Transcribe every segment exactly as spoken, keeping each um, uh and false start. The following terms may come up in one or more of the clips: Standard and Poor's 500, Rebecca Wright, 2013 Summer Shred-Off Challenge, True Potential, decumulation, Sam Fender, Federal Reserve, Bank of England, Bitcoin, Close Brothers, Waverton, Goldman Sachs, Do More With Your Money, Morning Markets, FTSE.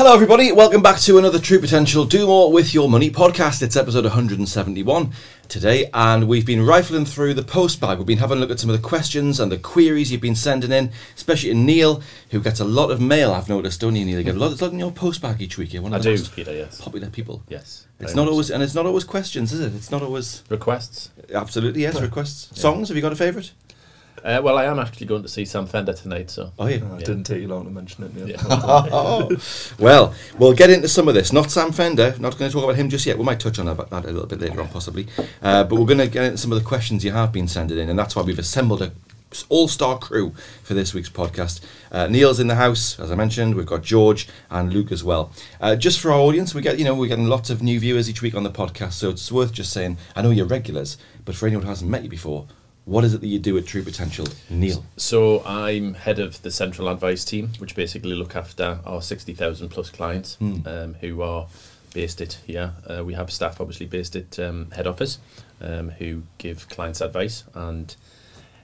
Hello everybody, welcome back to another True Potential Do More With Your Money podcast. It's episode one hundred seventy-one today, and we've been rifling through the post bag. We've been having a look at some of the questions and the queries you've been sending in, especially to Neil, who gets a lot of mail, I've noticed, don't you, Neil? You get a lot, it's like in your post bag each week. You're one of I the do, Peter, yes. Popular people. Yes. It's not always, so. And it's not always questions, is it? It's not always... Requests. Absolutely, yes, yeah. Requests. Yeah. Songs, have you got a favourite? Uh, well, I am actually going to see Sam Fender tonight, so... Oh, yeah. Oh, it yeah. didn't take you long to mention it. Yeah. oh. Well, we'll get into some of this. Not Sam Fender, not going to talk about him just yet. We might touch on that a little bit later on, possibly. Uh, but we're going to get into some of the questions you have been sending in, and that's why we've assembled a all-star crew for this week's podcast. Uh, Neil's in the house, as I mentioned. We've got George and Luke as well. Uh, just for our audience, we get you know we're getting lots of new viewers each week on the podcast, so it's worth just saying, I know you're regulars, but for anyone who hasn't met you before, what is it that you do at True Potential, Neil? So I'm head of the central advice team, which basically look after our sixty thousand plus clients mm. um, who are based at here. Uh, we have staff obviously based at um, head office um, who give clients advice and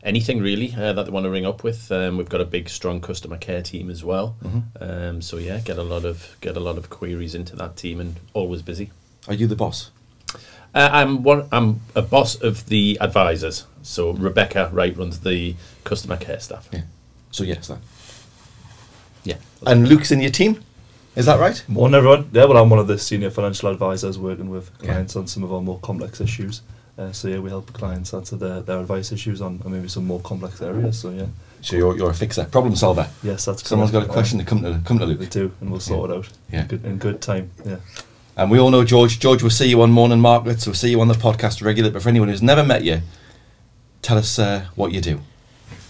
anything really uh, that they want to ring up with. Um, we've got a big, strong customer care team as well. Mm-hmm. um, so yeah, get a lot of get a lot of queries into that team, and always busy. Are you the boss? Uh, I'm one. I'm a boss of the advisors. So Rebecca Wright runs the customer care staff. Yeah. So yes, that. Yeah. And Luke's in your team. Is that right? Well, never on. Yeah, well, I'm one of the senior financial advisors working with clients yeah. on some of our more complex issues. Uh, so yeah, we help clients answer their, their advice issues on uh, maybe some more complex areas. So yeah. So you're you're a fixer, problem solver. Yes, that's correct. Someone's got a question to come to come to Luke. They do, and we'll sort yeah. it out. Yeah. In good, in good time. Yeah. And we all know George. George will see you on Morning Markets. We'll see you on the podcast regularly. But for anyone who's never met you, tell us uh, what you do.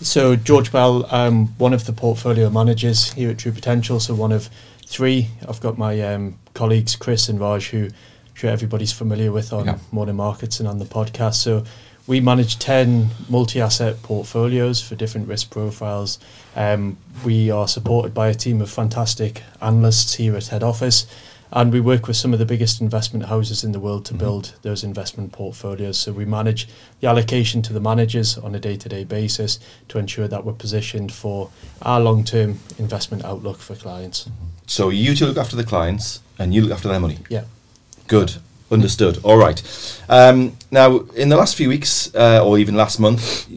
So George Bell, um, one of the portfolio managers here at True Potential. So one of three. I've got my um, colleagues Chris and Raj, who. Sure everybody's familiar with on yeah. Morning Markets and on the podcast. So we manage ten multi-asset portfolios for different risk profiles. Um, we are supported by a team of fantastic analysts here at head office, and we work with some of the biggest investment houses in the world to mm-hmm. build those investment portfolios. So we manage the allocation to the managers on a day-to-day basis to ensure that we're positioned for our long-term investment outlook for clients. So you two look after the clients and you look after their money? Yeah. Good. Understood. All right. Um, now, in the last few weeks, uh, or even last month,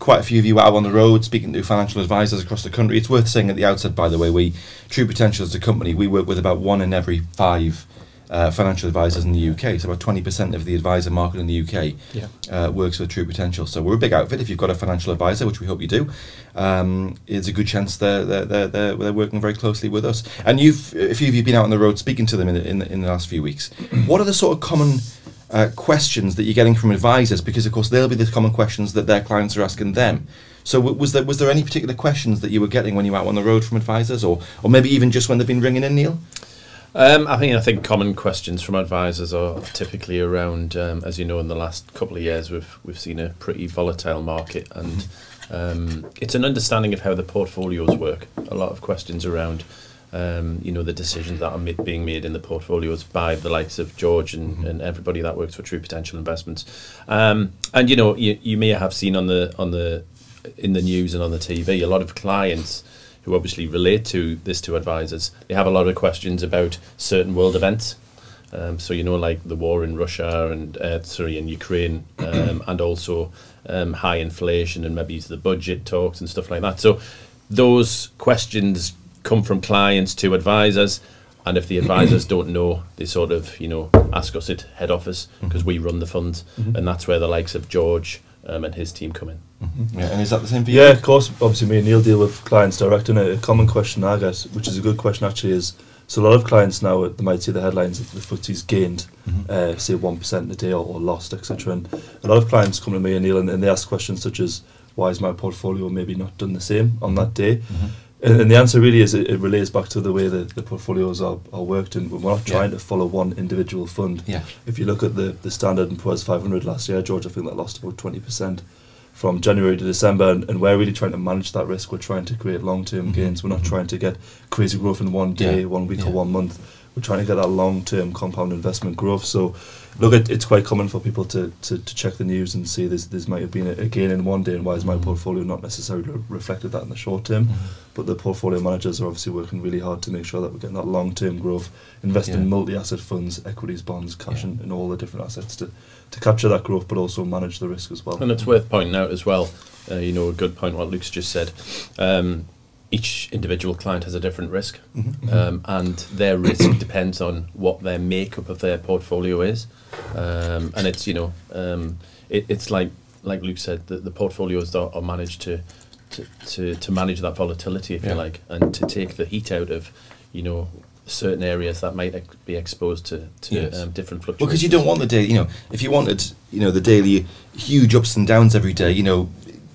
quite a few of you were out on the road speaking to financial advisors across the country. It's worth saying at the outset, by the way, we, True Potential as a company, we work with about one in every five uh, financial advisors in the U K. So about twenty percent of the advisor market in the U K yeah. uh, works with True Potential. So we're a big outfit. If you've got a financial advisor, which we hope you do, um, it's a good chance they're, they're, they're, they're, they're working very closely with us. And you've, a few of you have been out on the road speaking to them in the, in the, in the last few weeks. What are the sort of common uh, questions that you're getting from advisors? Because, of course, they'll be the common questions that their clients are asking them. So w was there was there any particular questions that you were getting when you were out on the road from advisors, or, or maybe even just when they've been ringing in, Neil? Um, I think I think common questions from advisors are typically around, um, as you know, in the last couple of years we've we've seen a pretty volatile market, and um, it's an understanding of how the portfolios work. A lot of questions around, um, you know, the decisions that are made, being made in the portfolios by the likes of George and, mm-hmm. and everybody that works for True Potential Investments. Um, and you know, you you may have seen on the on the in the news and on the T V a lot of clients who obviously relate to this to advisors. They have a lot of questions about certain world events. Um, so, you know, like the war in Russia and uh, sorry, in Ukraine, um, and also um, high inflation and maybe the budget talks and stuff like that. So those questions come from clients to advisors. And if the advisors don't know, they sort of, you know, ask us at head office because we run the funds. Mm-hmm. And that's where the likes of George Um, and his team come in. Mm-hmm. Yeah, and is that the same for you? Yeah, of course. Obviously, me and Neil deal with clients direct, and a common question I get, which is a good question actually, is so a lot of clients now, they might see the headlines that the F T S E's gained, mm-hmm. uh, say one percent a day or, or lost, et cetera. And a lot of clients come to me and Neil, and, and they ask questions such as, why is my portfolio maybe not done the same on that day? Mm-hmm. And, and the answer really is it, it relates back to the way the, the portfolios are, are worked, and we're not trying yeah. to follow one individual fund. Yeah. If you look at the, the Standard and Poor's five hundred last year, George, I think that lost about twenty percent from January to December, and, and we're really trying to manage that risk. We're trying to create long-term mm-hmm. gains. We're not trying to get crazy growth in one day, yeah. one week yeah. or one month. We're trying to get that long-term compound investment growth. So, look, it, it's quite common for people to, to, to check the news and see this this might have been a gain in one day, and why is my portfolio not necessarily reflected that in the short term? Mm-hmm. But the portfolio managers are obviously working really hard to make sure that we're getting that long-term growth, investing yeah. in multi-asset funds, equities, bonds, cash, yeah. and, and all the different assets to, to capture that growth, but also manage the risk as well. And it's worth pointing out as well, uh, you know, a good point what Luke's just said, um, each individual client has a different risk, mm-hmm. um, and their risk depends on what their makeup of their portfolio is, um, and it's you know um, it, it's like like Luke said, the, the portfolios that are managed to to, to to manage that volatility, if yeah. you like, and to take the heat out of you know certain areas that might ex be exposed to, to yes. um, different fluctuations. Well, because you don't want the daily, you know, if you wanted you know the daily huge ups and downs every day, you know.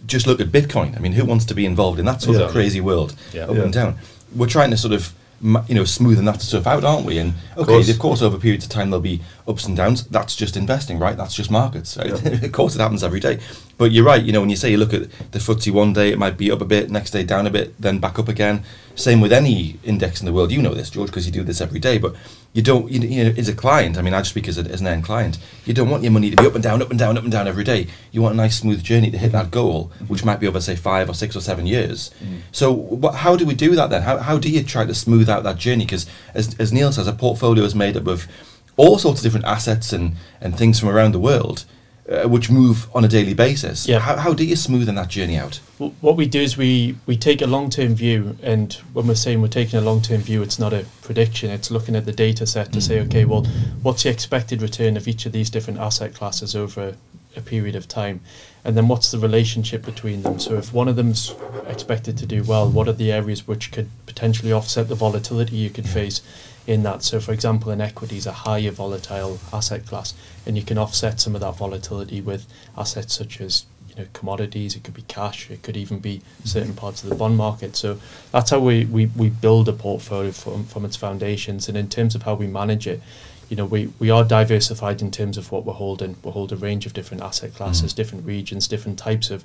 Just look at Bitcoin. I mean, who wants to be involved in that sort yeah. of crazy world, yeah. up yeah. and down? We're trying to sort of, you know, smoothen that stuff out, aren't we? And okay, of course, of course over periods of time there'll be ups and downs. That's just investing, right? That's just markets. Right? Yeah. Of course, it happens every day. But you're right. You know, when you say you look at the F T S E one day, it might be up a bit, next day down a bit, then back up again. Same with any index in the world. You know this, George, because you do this every day. But you don't, you, you know, as a client, I mean, I just speak as, a, as an end client, you don't want your money to be up and down, up and down, up and down every day. You want a nice, smooth journey to hit that goal, which might be over, say, five or six or seven years. Mm. So what, how do we do that then? How, how do you try to smooth out that journey? Because as, as Neil says, a portfolio is made up of all sorts of different assets and, and things from around the world, Uh, which move on a daily basis. Yeah. How, how do you smoothen that journey out? Well, what we do is we, we take a long-term view, and when we're saying we're taking a long-term view, it's not a prediction, it's looking at the data set to mm. say, okay, well, what's the expected return of each of these different asset classes over a, a period of time? And then what's the relationship between them? So if one of them's expected to do well, what are the areas which could potentially offset the volatility you could yeah. face in that? So for example, in equities, a higher volatile asset class, and you can offset some of that volatility with assets such as you know commodities, it could be cash, it could even be certain parts of the bond market. So that's how we, we, we build a portfolio from, from its foundations. And in terms of how we manage it, you know, we, we are diversified in terms of what we're holding. We hold a range of different asset classes, mm. different regions, different types of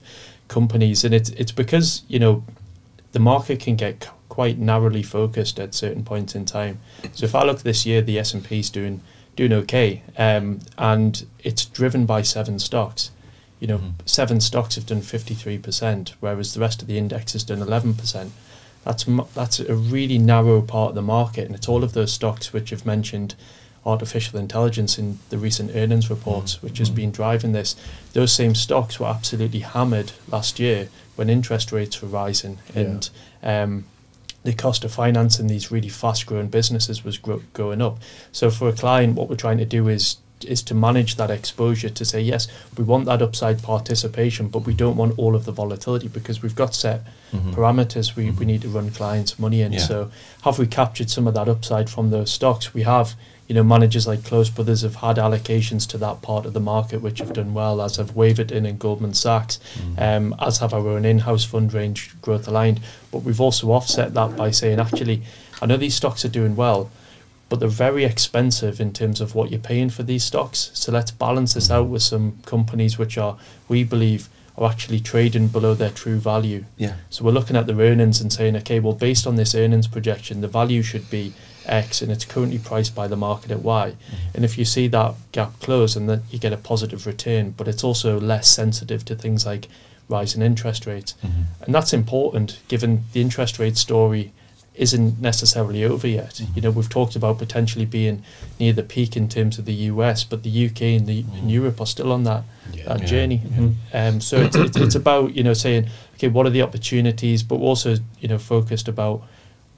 companies. And it's it's because, you know, the market can get quite narrowly focused at certain points in time. So if I look this year, the S and P's doing doing okay, um, and it's driven by seven stocks. You know, mm. seven stocks have done fifty-three percent, whereas the rest of the index has done eleven percent. That's m that's a really narrow part of the market, and it's all of those stocks which have mentioned artificial intelligence in the recent earnings reports, mm. which has mm. been driving this. Those same stocks were absolutely hammered last year when interest rates were rising, yeah. and um, the cost of financing these really fast-growing businesses was gro going up. So for a client, what we're trying to do is is to manage that exposure to say, yes, we want that upside participation, but we don't want all of the volatility, because we've got set mm-hmm. parameters we, mm-hmm. we need to run clients' money in. Yeah. So have we captured some of that upside from those stocks? We have. You know, managers like Close Brothers have had allocations to that part of the market which have done well, as have Waverton and Goldman Sachs, mm-hmm. um, as have our own in-house fund range, Growth Aligned. But we've also offset that by saying, actually, I know these stocks are doing well, but they're very expensive in terms of what you're paying for these stocks. So let's balance this out with some companies which are, we believe, are actually trading below their true value. Yeah. So we're looking at the earnings and saying, okay, well, based on this earnings projection, the value should be X, and it's currently priced by the market at Y. Mm-hmm. And if you see that gap close, and then you get a positive return, but it's also less sensitive to things like rising interest rates. Mm-hmm. And that's important, given the interest rate story isn't necessarily over yet. Mm-hmm. You know, we've talked about potentially being near the peak in terms of the U S, but the U K and the mm-hmm. and Europe are still on that yeah, that yeah, journey. Yeah. Mm-hmm. um, so it's, it's it's about you know saying, okay, what are the opportunities, but also you know focused about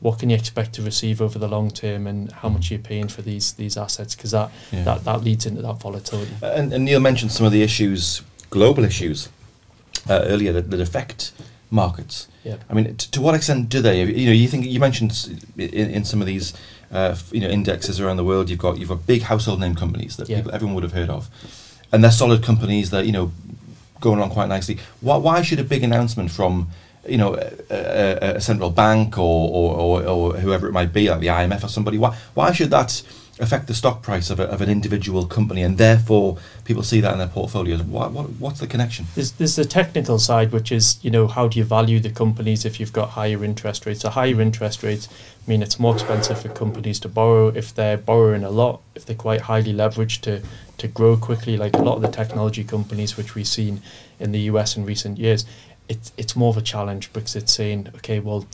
what can you expect to receive over the long term, and how much you're paying for these these assets, because that, yeah. that that leads into that volatility. And, and Neil mentioned some of the issues, global issues, uh, earlier that, that affect markets. Yep. I mean, t to what extent do they? You know, you think you mentioned in, in some of these, uh, you know, indexes around the world, you've got you've got big household name companies that yep. people, everyone would have heard of, and they're solid companies that you know going on quite nicely. Why, why should a big announcement from you know, a, a, a central bank or or, or or whoever it might be, like the I M F or somebody, why why should that affect the stock price of, a, of an individual company, and therefore people see that in their portfolios. What, what, what's the connection? There's, there's the technical side, which is, you know, how do you value the companies if you've got higher interest rates? So higher interest rates mean it's more expensive for companies to borrow if they're borrowing a lot, if they're quite highly leveraged to, to grow quickly, like a lot of the technology companies which we've seen in the U S in recent years. It, it's more of a challenge because it's saying, okay, well,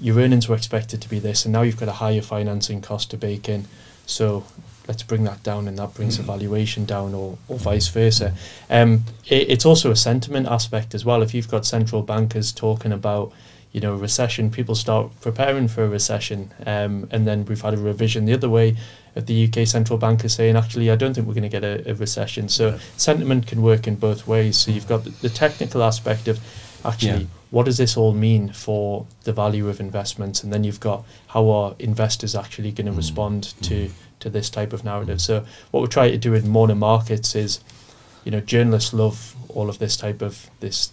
your earnings were expected to be this, and now you've got a higher financing cost to bake in, so let's bring that down, and that brings the valuation down, or, or vice versa. Um, it, it's also a sentiment aspect as well. If you've got central bankers talking about, you know, recession, people start preparing for a recession, um, and then we've had a revision the other way at the U K central bank is saying, actually, I don't think we're going to get a, a recession. So yeah. Sentiment can work in both ways. So you've got the, the technical aspect of actually, yeah. What does this all mean for the value of investments? And then you've got how are investors actually going to mm. respond to, mm. to this type of narrative? So what we're trying to do in Morning Markets is, you know, journalists love all of this type of, this,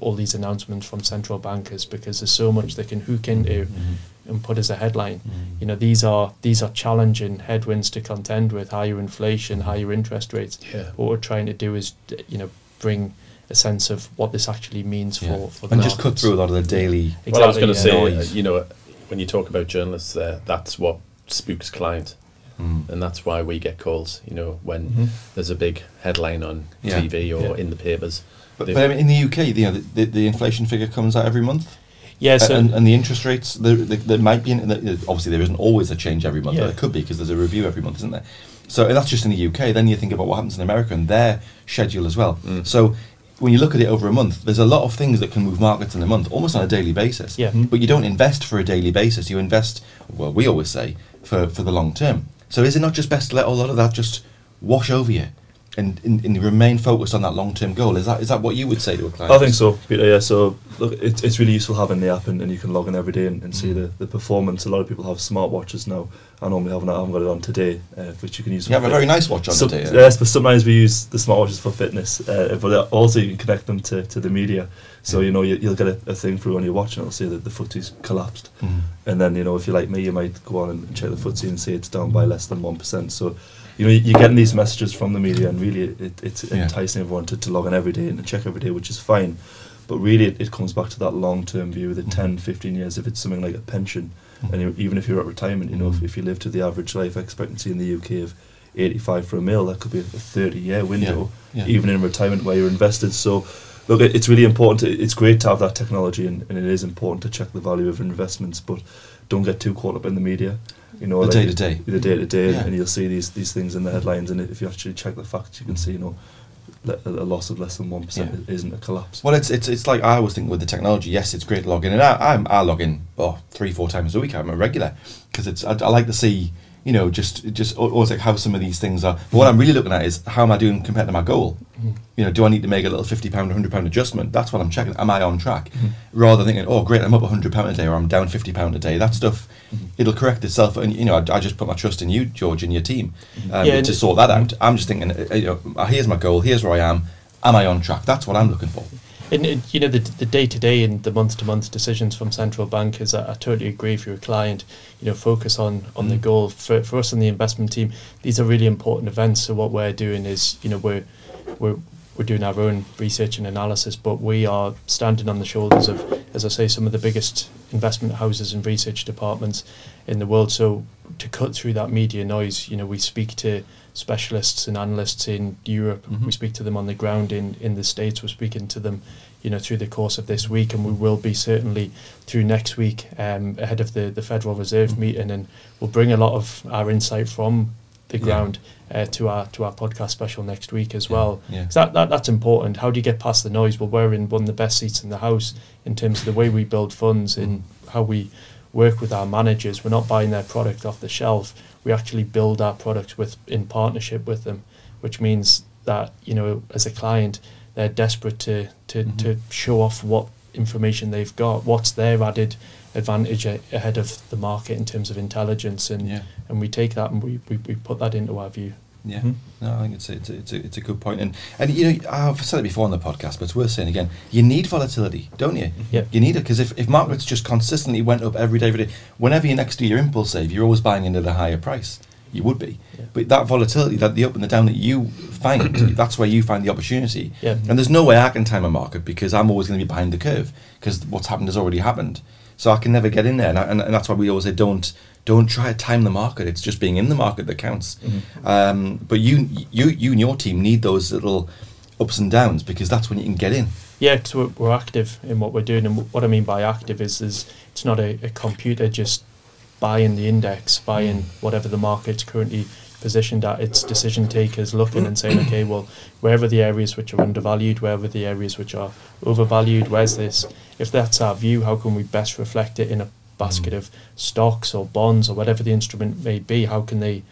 all these announcements from central bankers, because there's so much they can hook into mm. and put as a headline. Mm. You know, these are these are challenging headwinds to contend with, higher inflation, higher interest rates. Yeah. What we're trying to do is, you know, bring a sense of what this actually means yeah. for, for and the just markets. Cut through a lot of the daily. Exactly, well, I was going to yeah. say, uh, you know, when you talk about journalists, uh, that's what spooks clients, mm. and that's why we get calls. You know, when mm-hmm. there's a big headline on yeah. T V or yeah. in the papers. But, but I mean, in the U K, the, you know, the, the the inflation figure comes out every month. Yeah, so and, and the interest rates there, there, there might be an, obviously there isn't always a change every month. Yeah. But there could be, because there's a review every month, isn't there? So, and that's just in the U K. Then you think about what happens in America and their schedule as well. Mm. So when you look at it over a month, there's a lot of things that can move markets in a month, almost on a daily basis. Yeah. But you don't invest for a daily basis. You invest, well, we always say, for, for the long term. So is it not just best to let a lot of that just wash over you and, and, and remain focused on that long-term goal? Is that is that what you would say to a client? I think so, Peter, yeah. So look, it, it's really useful having the app, and, and you can log in every day and, and see the, the performance. A lot of people have smartwatches now. I normally haven't, I haven't got it on today, uh, which you can use. You have a very nice watch on Some, today. Yeah. Yes, but sometimes we use the smartwatches for fitness, uh, but also you can connect them to, to the media. So, you know, you, you'll get a, a thing through on your watch and it'll say that the FTSE's collapsed. Mm. And then, you know, if you're like me, you might go on and check the FTSE and say it's down by less than one percent. So, you know, you're getting these messages from the media, and really it, it's yeah. enticing everyone to, to log in every day and check every day, which is fine. But really it, it comes back to that long-term view, the mm. ten, fifteen years, if it's something like a pension. And you, even if you're at retirement, you know, if, if you live to the average life expectancy in the U K of eighty-five for a male, that could be a thirty-year window, yeah, yeah. even in retirement where you're invested. So, look, it, it's really important. To, it's great to have that technology, and, and it is important to check the value of investments, but don't get too caught up in the media. You know, the day-to-day. Like, the day-to-day, yeah. and you'll see these, these things in the headlines, and if you actually check the facts, you can see, you know, a loss of less than one percent yeah. isn't a collapse. Well, it's it's it's like I always think with the technology. Yes, it's great logging, and I I'm, I log in oh three four times a week. I'm a regular, because it's I, I like to see, you know, just just always like how some of these things are. But what I'm really looking at is how am I doing compared to my goal. Mm. You know, do I need to make a little fifty pound, hundred pound adjustment? That's what I'm checking. Am I on track? Mm. Rather than thinking, oh great, I'm up a hundred pound a day, or I'm down fifty pound a day. That stuff, mm-hmm. it'll correct itself. And you know, I, I just put my trust in you, George, and your team um, yeah, to sort that out. I'm just thinking, you know, here's my goal, here's where I am. Am I on track? That's what I'm looking for. And, and you know, the the day to day and the month to month decisions from central bankers, I, I totally agree. If you're a client, you know, focus on on mm. the goal. For for us on the investment team, these are really important events. So what we're doing is, you know, we're we're we're doing our own research and analysis, but we are standing on the shoulders of, as I say, some of the biggest investment houses and research departments in the world. So to cut through that media noise, you know, we speak to specialists and analysts in Europe. Mm-hmm. We speak to them on the ground in, in the States. We're speaking to them, you know, through the course of this week, and we will be certainly through next week um, ahead of the, the Federal Reserve mm-hmm. meeting, and we'll bring a lot of our insight from the ground yeah. uh, to our to our podcast special next week as yeah. well. Yeah. That, that that's important. How do you get past the noise? Well, we're in one of the best seats in the house in terms of the way we build funds mm. and how we work with our managers. We're not buying their product off the shelf. We actually build our products with in partnership with them, which means that, you know, as a client, they're desperate to to, mm-hmm. to show off what information they've got, what's their added advantage a, ahead of the market in terms of intelligence, and yeah. and we take that and we, we, we put that into our view. Yeah, mm-hmm. no, I think it's a, it's a, it's a, it's a good point. And, and, you know, I've said it before on the podcast, but it's worth saying again, you need volatility, don't you? Yeah. You need it, because if, if markets just consistently went up every day, every day, whenever you're next to your impulse save, you're always buying into the higher price. you would be. Yeah. But that volatility, that the up and the down that you find, that's where you find the opportunity. Yeah. And there's no way I can time a market because I'm always going to be behind the curve because what's happened has already happened. So I can never get in there. And, I, and, and that's why we always say don't don't try to time the market. It's just being in the market that counts. Mm-hmm. um, but you, you, you and your team need those little ups and downs because that's when you can get in. Yeah, because we're, we're active in what we're doing. And what I mean by active is, is it's not a, a computer just buying the index, buying whatever the market's currently positioned at. It's decision takers looking and saying, okay, well, wherever the areas which are undervalued, wherever the areas which are overvalued, where's this? If that's our view, how can we best reflect it in a basket of stocks or bonds or whatever the instrument may be? How can they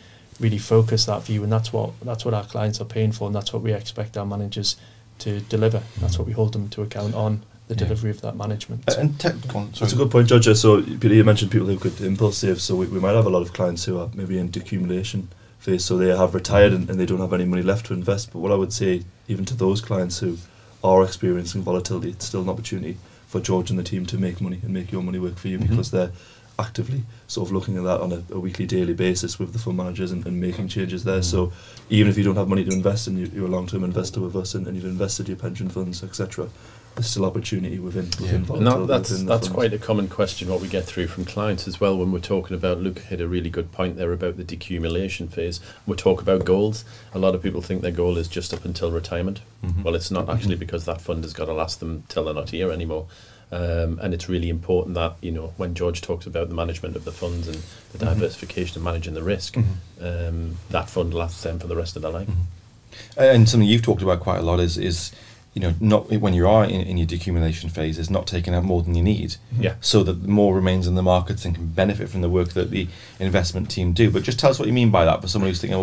really focus that view? And that's what that's what our clients are paying for, and that's what we expect our managers to deliver. That's what we hold them to account on, the yeah. delivery of that management. Uh, and that's a good point, Georgia. So Peter, you mentioned people who could impulse save. So we, we might have a lot of clients who are maybe in decumulation phase, so they have retired and, and they don't have any money left to invest. But what I would say, even to those clients who are experiencing volatility, it's still an opportunity for George and the team to make money and make your money work for you, mm-hmm. because they're actively sort of looking at that on a, a weekly, daily basis with the fund managers and, and making changes there. So even if you don't have money to invest and you, you're a long-term investor with us and, and you've invested your pension funds, et cetera, there's still opportunity within, within yeah. volatility. And that, that's within that's funds. Quite a common question what we get through from clients as well when we're talking about, Luke hit a really good point there about the decumulation phase. We talk about goals. A lot of people think their goal is just up until retirement. Mm-hmm. Well, it's not actually, because that fund has got to last them till they're not here anymore. Um, and it's really important that, you know, when George talks about the management of the funds and the diversification mm-hmm. and managing the risk, mm-hmm. um, that fund lasts them for the rest of their life. Mm-hmm. And something you've talked about quite a lot is, is you know, not when you are in, in your decumulation phase, is not taking out more than you need, yeah. so that more remains in the markets and can benefit from the work that the investment team do. But just tell us what you mean by that for someone who's thinking, oh,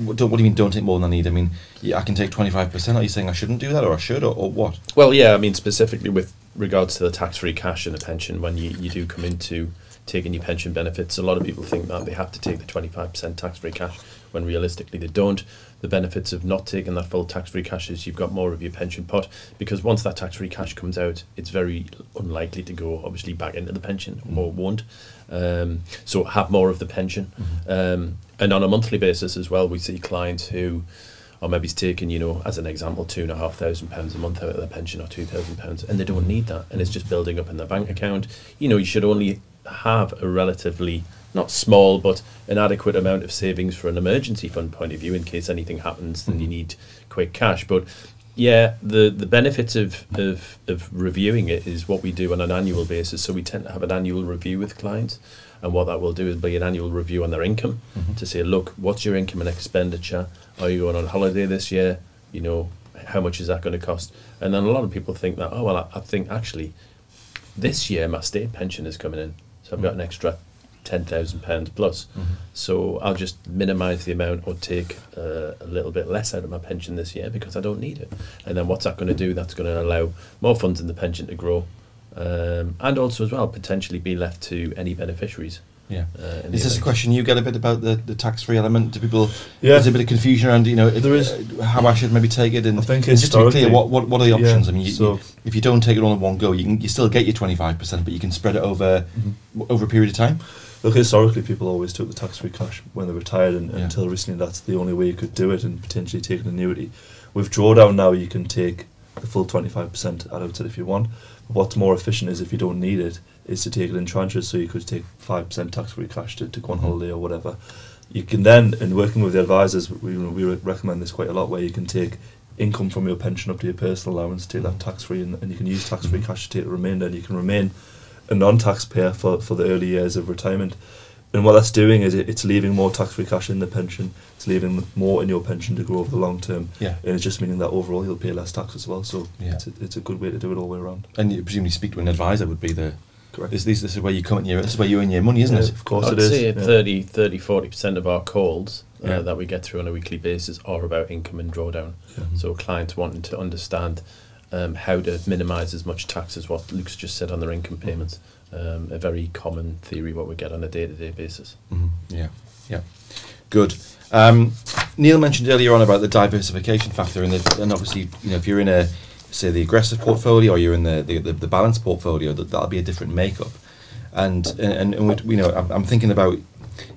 what, what do you mean don't take more than I need? I mean, yeah, I can take twenty-five percent. Are you saying I shouldn't do that, or I should, or, or what? Well, yeah, I mean, specifically with regards to the tax-free cash and the pension, when you, you do come into taking your pension benefits, a lot of people think that they have to take the twenty-five percent tax-free cash, when realistically they don't. The benefits of not taking that full tax-free cash is you've got more of your pension pot, because once that tax-free cash comes out, it's very unlikely to go, obviously, back into the pension, mm-hmm. or won't. Um, so have more of the pension. Mm-hmm. Um, and on a monthly basis as well, we see clients who, or maybe he's taking, you know, as an example, two and a half thousand pounds a month out of their pension, or two thousand pounds, and they don't need that, and it's just building up in their bank account. You know, you should only have a relatively, not small, but an adequate amount of savings for an emergency fund point of view, in case anything happens, then you need quick cash. But yeah, the the benefits of, of of reviewing it is what we do on an annual basis. So we tend to have an annual review with clients, and what that will do is be an annual review on their income, mm-hmm. to say, look, what's your income and expenditure? Are you going on holiday this year? You know, how much is that going to cost? And then a lot of people think that, oh, well, I, I think actually this year my state pension is coming in, so I've got an extra ten thousand pounds plus, mm-hmm. so I'll just minimise the amount or take uh, a little bit less out of my pension this year because I don't need it. And then what's that going to do? That's going to allow more funds in the pension to grow, um, and also as well potentially be left to any beneficiaries. Yeah, uh, is this event. A question you get a bit about the, the tax-free element? Do people? Yeah. There's a bit of confusion around, you know, if, there is uh, how I should maybe take it, and I think just to be clear, what what what are the options? Yeah, I mean, you, so you, if you don't take it all in one go, you can you still get your twenty-five percent, but you can spread it over mm-hmm. over a period of time. Look, historically, people always took the tax-free cash when they retired, and, and yeah. until recently, that's the only way you could do it, and potentially take an annuity. With drawdown now, you can take the full twenty-five percent out of it if you want. What's more efficient is, if you don't need it, is to take it in tranches, so you could take five percent tax-free cash to, to go on holiday or whatever. You can then, in working with the advisors, we, we recommend this quite a lot, where you can take income from your pension up to your personal allowance, take that tax-free, and, and you can use tax-free cash to take the remainder, and you can remain a non-taxpayer for, for the early years of retirement. And what that's doing is it, it's leaving more tax-free cash in the pension, it's leaving more in your pension to grow over the long term, yeah. and it's just meaning that overall you'll pay less tax as well, so yeah. it's, a, it's a good way to do it all the way around. And you presumably speak to an advisor would be the... Correct. This, this, this is where you come in your, this is where you earn your money, isn't yeah, it? Of course I'd it is. I'd say yeah. thirty, forty percent of our calls uh, yeah. that we get through on a weekly basis are about income and drawdown, mm-hmm. so clients wanting to understand um, how to minimise as much tax as what Luke's just said on their income payments. Mm-hmm. Um, a very common theory what we get on a day-to-day basis. Mm-hmm. Yeah, yeah, good. Um, Neil mentioned earlier on about the diversification factor, and, the, and obviously, you know, if you're in a, say, the aggressive portfolio, or you're in the the, the, the balanced portfolio, that that'll be a different makeup. And and, and you know, I'm, I'm thinking about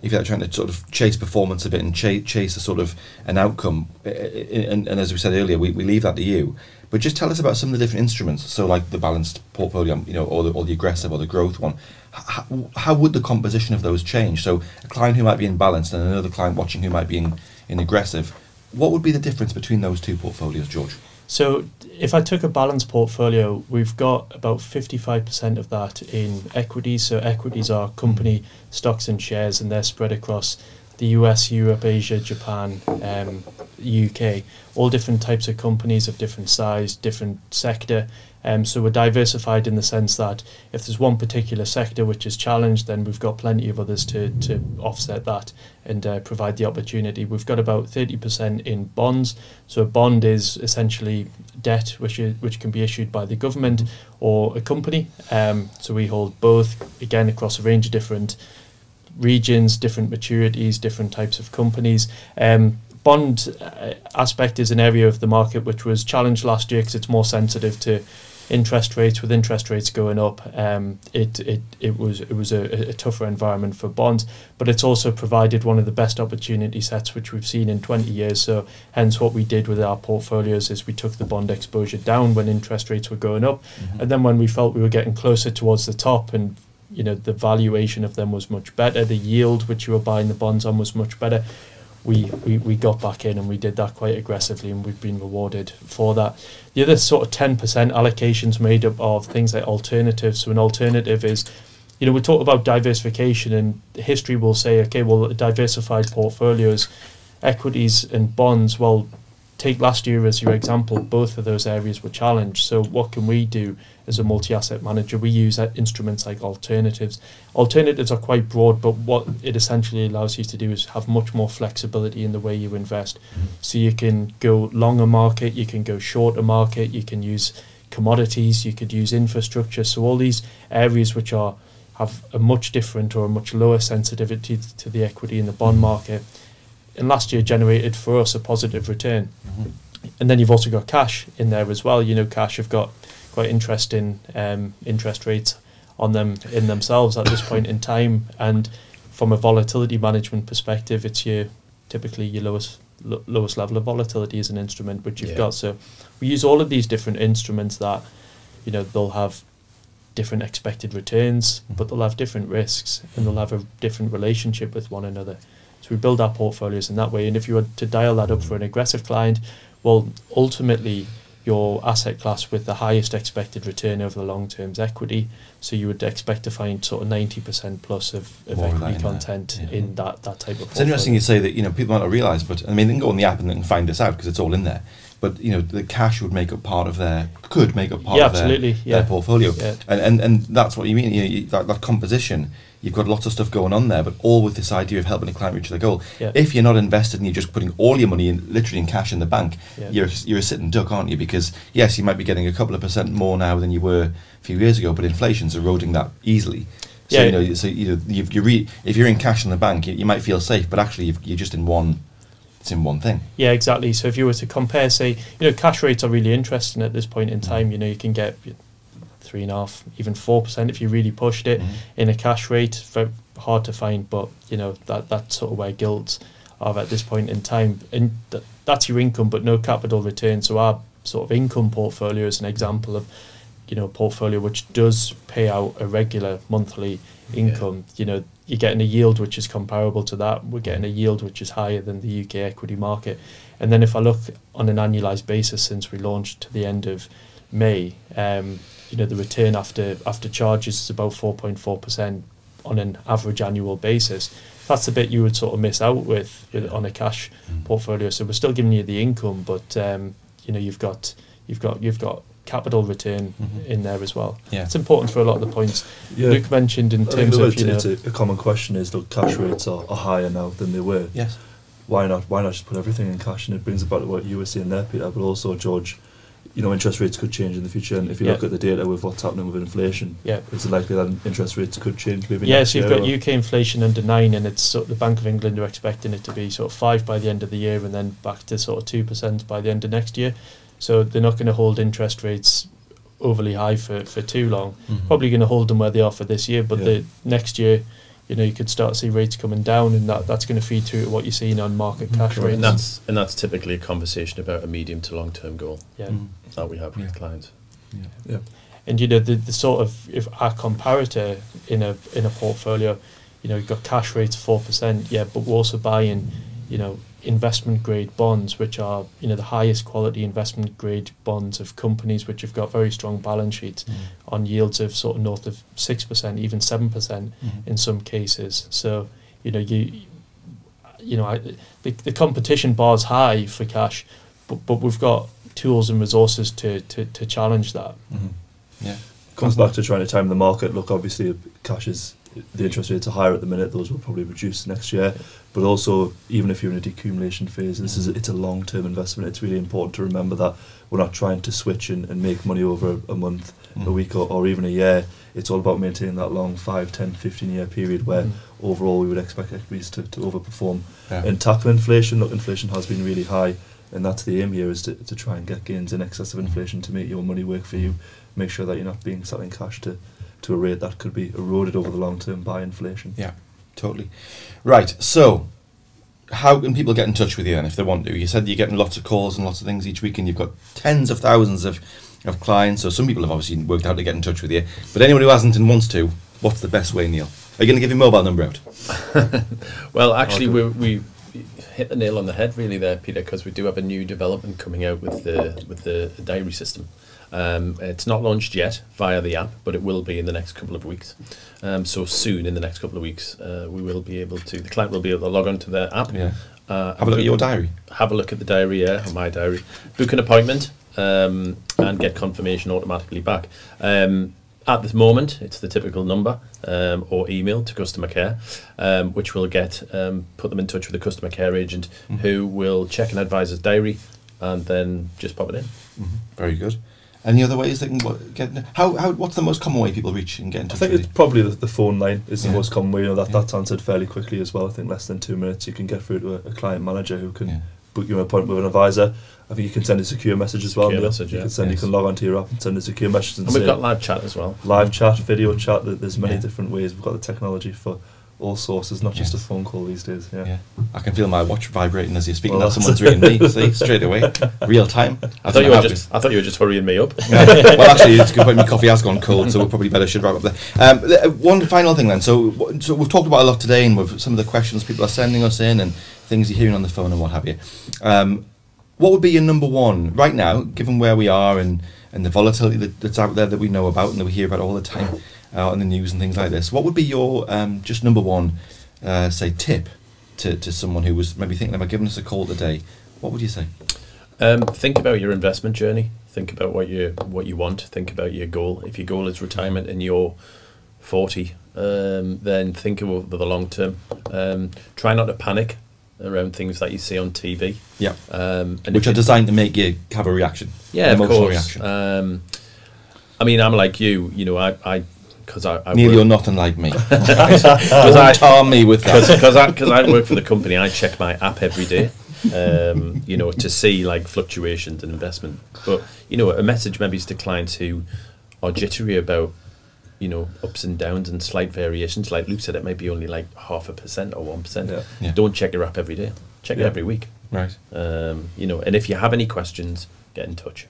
if you're trying to sort of chase performance a bit and ch chase a sort of an outcome, and, and as we said earlier, we, we leave that to you. But just tell us about some of the different instruments. So like the balanced portfolio, you know, or the, or the aggressive or the growth one. How, how would the composition of those change? So a client who might be in balanced and another client watching who might be in, in aggressive, what would be the difference between those two portfolios, George? So if I took a balanced portfolio, we've got about fifty-five percent of that in equities. So equities are company stocks and shares, and they're spread across the U S, Europe, Asia, Japan, um, U K, all different types of companies of different size, different sector. Um, so we're diversified in the sense that if there's one particular sector which is challenged, then we've got plenty of others to, to offset that and uh, provide the opportunity. We've got about thirty percent in bonds. So a bond is essentially debt which, is, which can be issued by the government or a company. Um, so we hold both, again, across a range of different regions, different maturities, different types of companies. Um, bond uh, aspect is an area of the market which was challenged last year because it's more sensitive to interest rates. With interest rates going up, um, it, it it was it was a, a tougher environment for bonds, but it's also provided one of the best opportunity sets which we've seen in twenty years. So hence what we did with our portfolios is we took the bond exposure down when interest rates were going up, mm-hmm. and then when we felt we were getting closer towards the top and you know the valuation of them was much better, the yield which you were buying the bonds on was much better, We, we, we got back in and we did that quite aggressively, and we've been rewarded for that. The other sort of ten percent allocations made up of things like alternatives. So an alternative is, you know, we talk about diversification, and history will say, okay, well, diversified portfolios, equities and bonds, well, take last year as your example, both of those areas were challenged. So what can we do as a multi-asset manager? We use instruments like alternatives. Alternatives are quite broad, but what it essentially allows you to do is have much more flexibility in the way you invest. So you can go long a market, you can go short a market, you can use commodities, you could use infrastructure. So all these areas which are have a much different or a much lower sensitivity to the equity and the bond market, and last year generated for us a positive return. Mm-hmm. And then you've also got cash in there as well. You know, cash have got quite interesting um, interest rates on them in themselves at this point in time. And from a volatility management perspective, it's your typically your lowest lo lowest level of volatility as an instrument which you've yeah. got. So we use all of these different instruments that, you know, they'll have different expected returns, mm-hmm. but they'll have different risks, and they'll have a different relationship with one another. So we build our portfolios in that way. And if you were to dial that up for an aggressive client, well, ultimately your asset class with the highest expected return over the long term is equity. So you would expect to find sort of ninety percent plus of, of equity content yeah. in that, that type of portfolio. It's interesting you say that, you know, people might not realise, but I mean, they can go on the app and they can find this out because it's all in there. But, you know, the cash would make up part of their, could make up part yeah, of their, yeah. their portfolio. Yeah. And, and, and that's what you mean, you know, you, that, that composition. You've got lots of stuff going on there, but all with this idea of helping a client reach their goal. Yeah. If you're not invested and you're just putting all your money in, literally in cash in the bank, yeah. you're, you're a sitting duck, aren't you? Because, yes, you might be getting a couple of percent more now than you were a few years ago, but inflation's eroding that easily. So, yeah. you know, so you know, you've, you re if you're in cash in the bank, you, you might feel safe, but actually you've, you're just in one... in one thing. Yeah, exactly. So if you were to compare, say, you know, cash rates are really interesting at this point in time. You know, you can get three and a half, even four percent if you really pushed it mm-hmm. in a cash rate. Very hard to find, but you know that that's sort of where gilts are at this point in time, and th that's your income, but no capital return. So our sort of income portfolio is an example of, you know, a portfolio which does pay out a regular monthly income. Yeah. You know, you're getting a yield which is comparable to that. We're getting a yield which is higher than the U K equity market. And then if I look on an annualized basis since we launched to the end of May, um, you know, the return after after charges is about four point four percent on an average annual basis. That's the bit you would sort of miss out with, with on a cash mm. portfolio. So we're still giving you the income, but um, you know, you've got you've got you've got capital return mm-hmm. in there as well. Yeah. It's important for a lot of the points yeah. Luke mentioned in I terms of, you know, a common question is, look, cash rates are, are higher now than they were. Yes. Why not? Why not just put everything in cash? And it brings about what you were saying there, Peter, but also George. You know, interest rates could change in the future, and if you yeah. look at the data with what's happening with inflation, yeah. it's likely that interest rates could change. Maybe yeah, so you've got U K inflation under nine, and it's sort of the Bank of England are expecting it to be sort of five by the end of the year, and then back to sort of two percent by the end of next year. So they're not going to hold interest rates overly high for, for too long. Mm-hmm. Probably going to hold them where they are for this year, but yeah. the next year you know, you could start to see rates coming down, and that, that's going to feed through to what you're seeing on market cash mm-hmm. rates. And that's, and that's typically a conversation about a medium to long-term goal yeah. mm-hmm. that we have with yeah. clients. Yeah. yeah. And, you know, the, the sort of, if our comparator in a in a portfolio, you know, you've got cash rates four percent, yeah, but we're also buying, you know, investment grade bonds, which are, you know, the highest quality investment grade bonds of companies which have got very strong balance sheets mm. on yields of sort of north of six percent, even seven percent mm. in some cases. So, you know, you you know, I, the, the competition bar's high for cash, but, but we've got tools and resources to, to, to challenge that. Mm. Yeah, comes back to trying to time the market. Look, obviously cash is, the interest rates are higher at the minute, those will probably reduce next year, but also even if you're in a decumulation phase, this is a, it's a long-term investment. It's really important to remember that we're not trying to switch and, and make money over a month, mm. a week or, or even a year. It's all about maintaining that long five, ten, fifteen year period where mm. overall we would expect equities to, to overperform yeah. and tackle inflation. Look, inflation has been really high, and that's the aim here, is to, to try and get gains in excess of inflation to make your money work for you. Make sure that you're not being selling cash to to a rate that could be eroded over the long term by inflation. Yeah, totally. Right, so how can people get in touch with you then if they want to? You said you're getting lots of calls and lots of things each week, and you've got tens of thousands of, of clients, so some people have obviously worked out to get in touch with you, but anyone who hasn't and wants to, what's the best way, Neil? Are you going to give your mobile number out? Well, actually, we we hit the nail on the head really there, Peter, because we do have a new development coming out with the with the diary system. Um, it's not launched yet via the app, but it will be in the next couple of weeks. Um, so soon, in the next couple of weeks, uh, we will be able to, the client will be able to log on to their app. Yeah. Uh, have a look at your diary. Have a look at the diary, yeah, or my diary. Book an appointment um, and get confirmation automatically back. Um, at this moment, it's the typical number um, or email to customer care, um, which will get, um, put them in touch with a customer care agent mm-hmm. who will check an advisor's diary and then just pop it in. Mm-hmm. Very good. Any other ways they can get? How how? What's the most common way people reach and get into? I think really? It's probably the, the phone line is yeah. the most common way. You know that yeah. that's answered fairly quickly as well. I think less than two minutes you can get through to a, a client manager who can yeah. book you an appointment with an advisor. I think you can send a secure message as well. Secure message, you yeah. can send. Yes. You can log onto your app and send a secure message. And, and we've got live chat as well. Live chat, video chat. There's many yeah. different ways. We've got the technology for all sources, not yes. just a phone call these days. Yeah. yeah, I can feel my watch vibrating as you're speaking. Well, that someone's reading me, see, straight away, real time. I, I thought you were just, I thought you were just hurrying me up. Yeah. Well, actually, it's a good point. My coffee has gone cold, so we probably better should wrap up there. Um, one final thing then. So, so we've talked about a lot today, and with some of the questions people are sending us in, and things you're hearing on the phone and what have you. Um, what would be your number one right now, given where we are and and the volatility that, that's out there that we know about and that we hear about all the time? Uh, on the news and things like this, what would be your um, just number one, uh, say, tip to, to someone who was maybe thinking about giving us a call today? What would you say? Um, think about your investment journey. Think about what you what you want. Think about your goal. If your goal is retirement and you're forty, um, then think about the long term. Um, try not to panic around things that you see on T V. Yeah, um, and which are designed to make you have a reaction. Yeah, an emotional of course. Reaction. Um, I mean, I'm like you. You know, I. I Because I, I Neil, you're nothing like me. Don't charm me with that. Because I, I work for the company, I check my app every day, um, you know, to see like fluctuations in investment. But you know, a message maybe is to clients who are jittery about, you know, ups and downs and slight variations. Like Luke said, it might be only like half a percent or one percent. Yeah. Yeah. Don't check your app every day. Check yeah. it every week. Right. Um, you know, and if you have any questions, get in touch.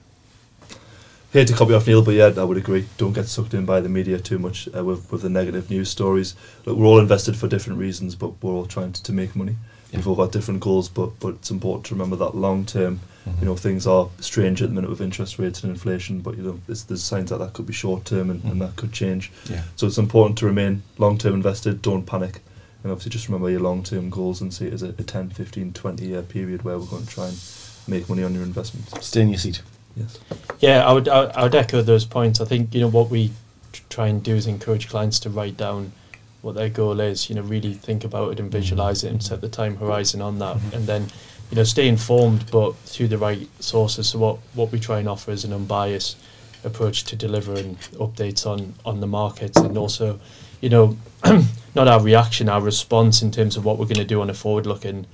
Hate to copy off Neil, but yeah, I would agree. Don't get sucked in by the media too much uh, with, with the negative news stories. Look, we're all invested for different reasons, but we're all trying to, to make money. Yeah. We've all got different goals, but but it's important to remember that long term. Mm-hmm. You know, things are strange at the minute with interest rates and inflation, but you know, there's, there's signs that that could be short term and, mm-hmm. and that could change. Yeah. So it's important to remain long term invested. Don't panic, and obviously just remember your long term goals and see it as a, a ten, fifteen, twenty year period where we're going to try and make money on your investments. Stay in your seat. Yes. Yeah, I would, I, I would echo those points. I think, you know, what we try and do is encourage clients to write down what their goal is, you know, really think about it and visualise it and set the time horizon on that. Mm-hmm. And then, you know, stay informed, but through the right sources. So what, what we try and offer is an unbiased approach to delivering updates on, on the markets, and also, you know, not our reaction, our response in terms of what we're going to do on a forward-looking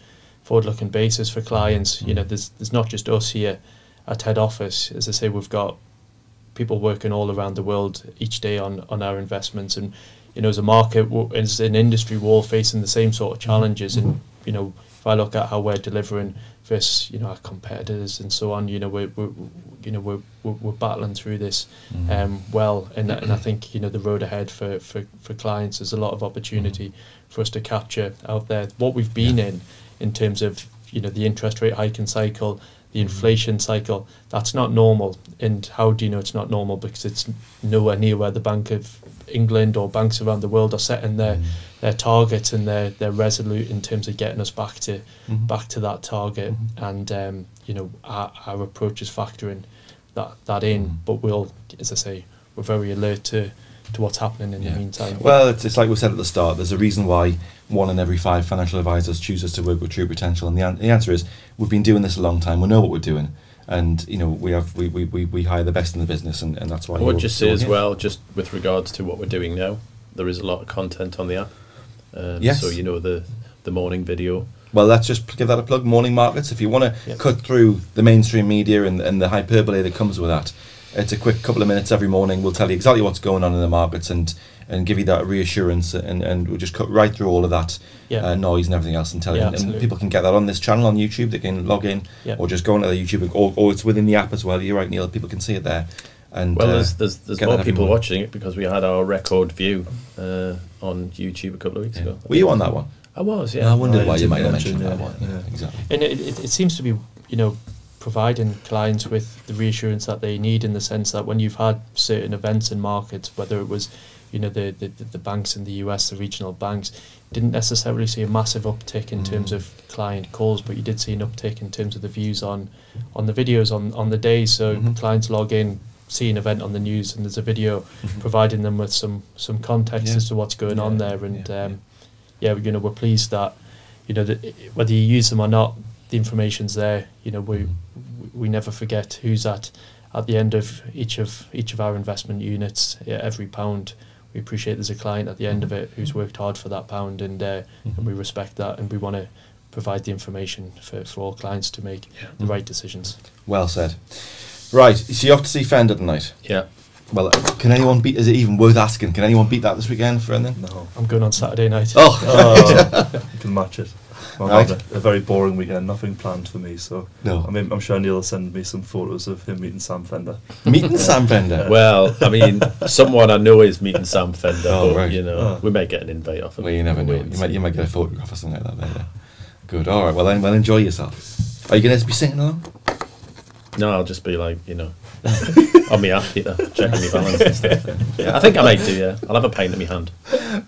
forward-looking basis for clients. Mm-hmm. You know, there's there's not just us here at head office. As I say, we've got people working all around the world each day on, on our investments, and you know, as a market, as an industry, we're all facing the same sort of challenges. And, you know, if I look at how we're delivering versus, you know, our competitors and so on, you know, we're, we're you know, we're, we're, we're battling through this um, well. And, and I think, you know, the road ahead for, for, for clients, there's a lot of opportunity for us to capture out there. What we've been in, in terms of, you know, the interest rate hiking cycle, the inflation cycle, that's not normal. And how do you know it's not normal? Because it's nowhere near where the Bank of England or banks around the world are setting their, mm. their targets, and they're, they're resolute in terms of getting us back to mm-hmm. back to that target. Mm-hmm. And um, you know, our, our approach is factoring that, that in. Mm. But we'll, as I say, we're very alert to, to what's happening in yeah. the meantime. Well, it's, it's like we said at the start, there's a reason why one in every five financial advisors chooses to work with True Potential, and the, an the answer is we've been doing this a long time. We know what we're doing, and you know we have we we, we, we hire the best in the business, and, and that's why. I would just say as here. well, just with regards to what we're doing now, there is a lot of content on the app. Um, yes. So you know the the morning video. Well, let's just give that a plug. Morning Markets. If you want to yep. cut through the mainstream media and and the hyperbole that comes with that, it's a quick couple of minutes every morning. We'll tell you exactly what's going on in the markets and and give you that reassurance, and, and we'll just cut right through all of that yeah. uh, noise and everything else and tell yeah, you. And, and people can get that on this channel on YouTube. They can log in yeah. or just go onto their YouTube, or, or it's within the app as well. You're right, Neil. People can see it there. And well, uh, there's there's, there's more people watching it because we had our record view uh, on YouTube a couple of weeks yeah. ago. Were you on that one? I was. Yeah. I wondered I why you might have mentioned that one. Yeah, yeah. Exactly. And it, it it seems to be, you know, providing clients with the reassurance that they need, in the sense that when you've had certain events in markets, whether it was, you know, the the, the banks in the U S, the regional banks, didn't necessarily see a massive uptick in mm. terms of client calls, but you did see an uptick in terms of the views on on the videos on, on the day. So mm-hmm. clients log in, see an event on the news, and there's a video mm-hmm. providing them with some, some context yeah. as to what's going yeah. on there. And yeah. Um, yeah, you know, we're pleased that, you know, that whether you use them or not, the information's there. You know, we we never forget who's at at the end of each of each of our investment units. Yeah, every pound, we appreciate there's a client at the end of it who's worked hard for that pound, and uh, mm-hmm. and we respect that, and we want to provide the information for for all clients to make yeah. the right decisions. Well said. Right, so you have to see Fender tonight. Yeah. Well, can anyone beat? Is it even worth asking? Can anyone beat that this weekend for anything? No, I'm going on Saturday night. Oh, oh. You can match it. Well, right. I've had a, a very boring weekend, nothing planned for me, so no. I mean, I'm sure Neil will send me some photos of him meeting Sam Fender. Meeting yeah. Sam Fender? Well, I mean, someone I know is meeting Sam Fender, oh, but, right. you know, oh. we may get an invite off him. Well, you never know, you might, you might get a photograph or something like that later. Good, alright, well then, well, enjoy yourself. Are you going to be singing along? No, I'll just be like, you know, on my app, you know, checking my balance and stuff. Yeah, I think I might do, yeah. I'll have a pint in my hand.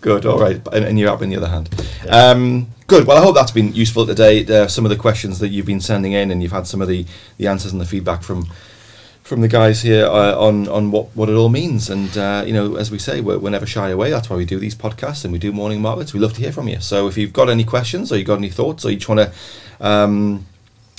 Good, alright, and, and your app in the other hand. Yeah. Um... Good. Well, I hope that's been useful today. Uh, some of the questions that you've been sending in, and you've had some of the, the answers and the feedback from from the guys here uh, on on what, what it all means. And uh, you know, as we say, we're, we're never shy away. That's why we do these podcasts and we do morning markets. We love to hear from you. So if you've got any questions, or you've got any thoughts, or you just want to um,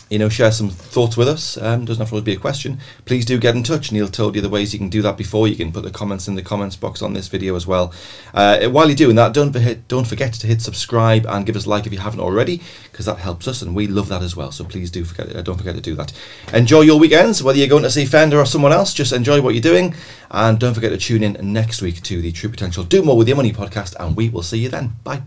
you know, share some thoughts with us, um, doesn't have to always be a question. Please do get in touch. Neil told you the ways you can do that before. You can put the comments in the comments box on this video as well. Uh, while you're doing that, don't don't forget to hit subscribe and give us a like if you haven't already, because that helps us and we love that as well. So please do forget uh, don't forget to do that. Enjoy your weekends, whether you're going to see Fender or someone else. Just enjoy what you're doing, and don't forget to tune in next week to the True Potential Do More With Your Money podcast, and we will see you then. Bye.